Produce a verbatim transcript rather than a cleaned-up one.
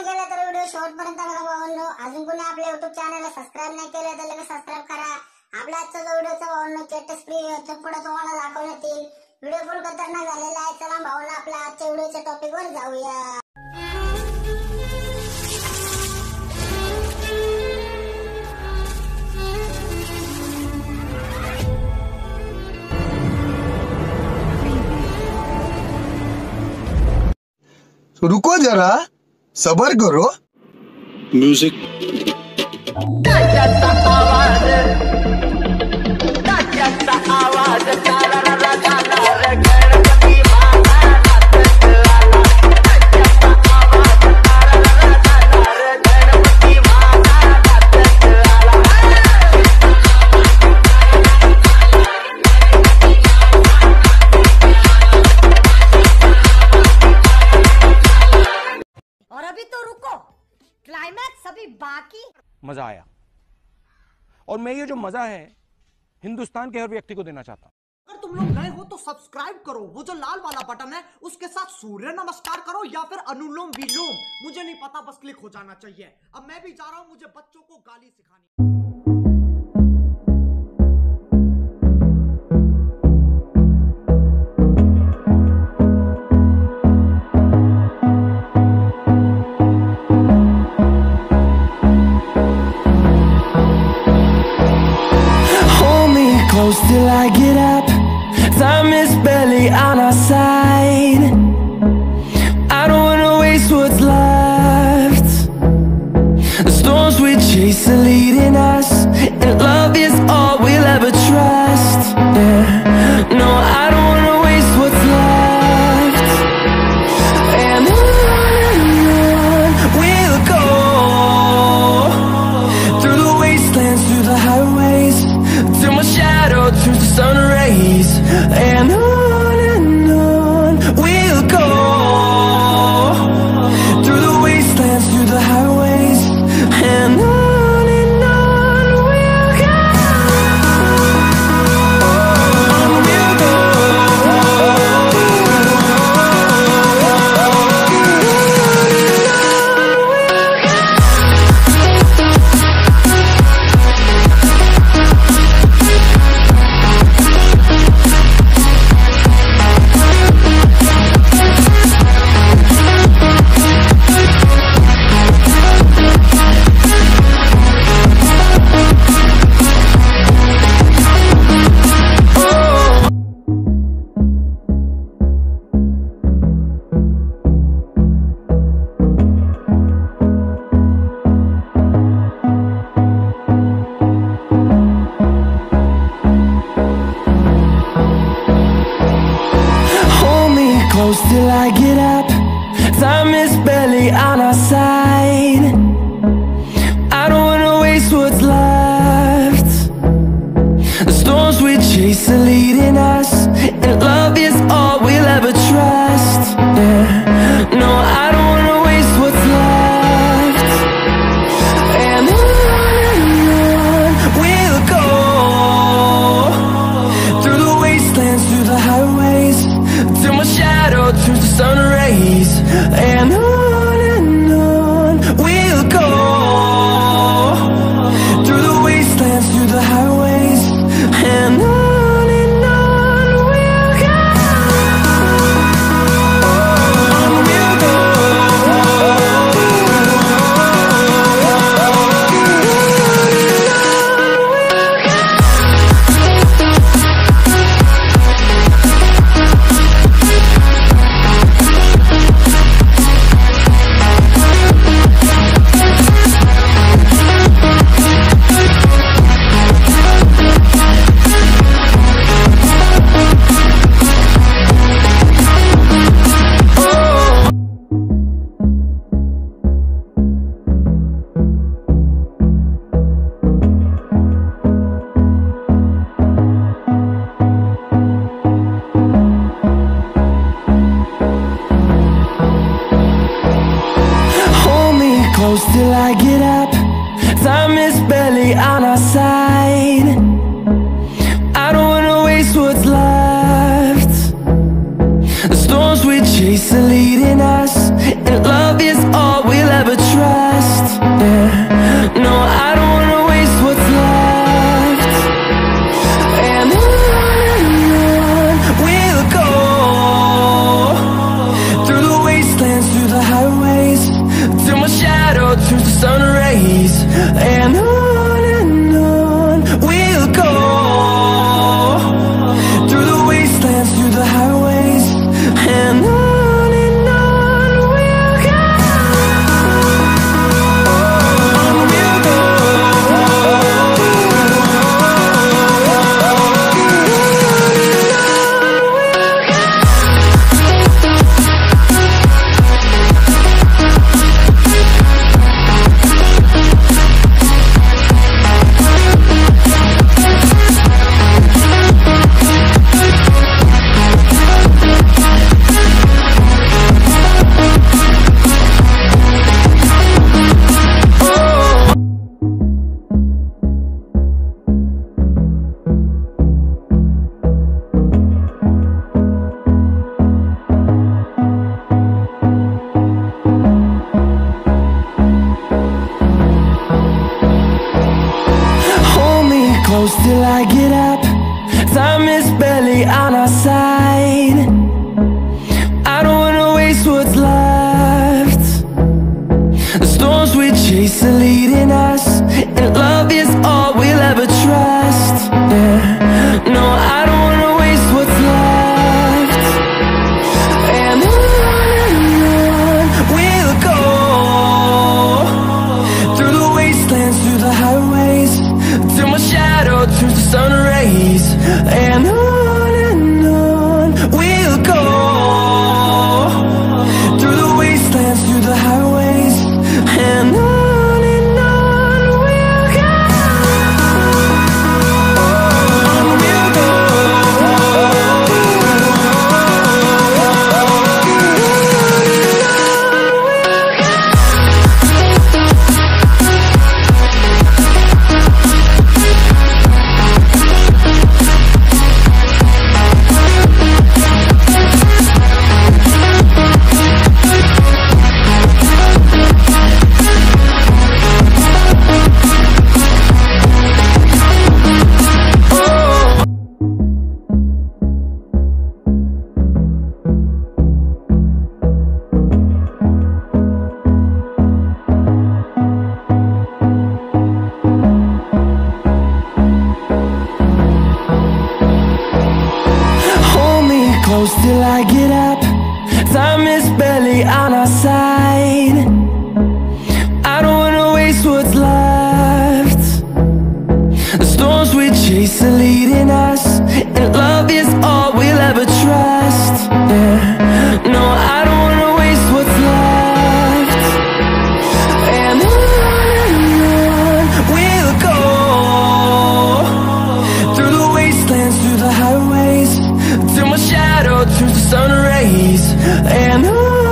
आवड गेला तर व्हिडिओ शेवटपर्यंत बघा भावांनो। अजून कोणी आपल्या YouTube चॅनलला सबस्क्राइब नाही केले तर लगेच सबस्क्राइब करा। आपला आजचा जो व्हिडिओचा भावांनो लेटेस्ट फ्री होतो पुढे तुम्हाला दाखवण्यात येईल। व्हिडिओ फुल खतरनाक झालेला आहे। चला भावांनो आपल्या आजच्या व्हिडिओच्या टॉपिकवर जाऊया। रुको जरा, सबर करो। म्यूजिक बाकी मजा आया और मैं ये जो मजा है हिंदुस्तान के हर व्यक्ति को देना चाहता हूँ। अगर तुम लोग नए हो तो सब्सक्राइब करो, वो जो लाल वाला बटन है उसके साथ सूर्य नमस्कार करो या फिर अनुलोम विलोम, मुझे नहीं पता, बस क्लिक हो जाना चाहिए। अब मैं भी जा रहा हूँ, मुझे बच्चों को गाली सिखानी। Till I get up, time is barely on our side. I don't wanna waste what's left. The storms we chase are leading us, and love is all we'll ever trust. Yeah. No, I don't wanna waste what's left. And on we'll go, through the wastelands, through the highways, till my shadow through the sun rays, and on and on we'll go, through the wastelands, through the highways, and on. Till I get up, time is barely on our side. I don't wanna waste what's left. The storms we chase are leading us, and love is all we'll ever trust. Yeah. No, I don't wanna waste what's left. And on we'll go, through the wastelands, through the highways, till my shadow turns to sun rays, and on and on we'll go, through the wastelands, through the highways, and on. Till I get up, time is barely on our side. I don't wanna waste what's left. The storms we chase are leading us, and love is all we'll ever inside. I don't wanna waste what's left. The storms we chase are leading us, and love is all we'll ever trust. Yeah. No, I don't wanna waste what's left. And on we'll go, through the wastelands, through the highways, till my shadow turns to sun rays. And on close till I get up, time is barely on our side. I don't wanna waste what's left. The storms we chase are leading us, and love is all we'll ever trust. Yeah. No, I don't wanna waste what's left. And on we'll go, through the wastelands, through the highways, till my shadow turns to sun rays. And I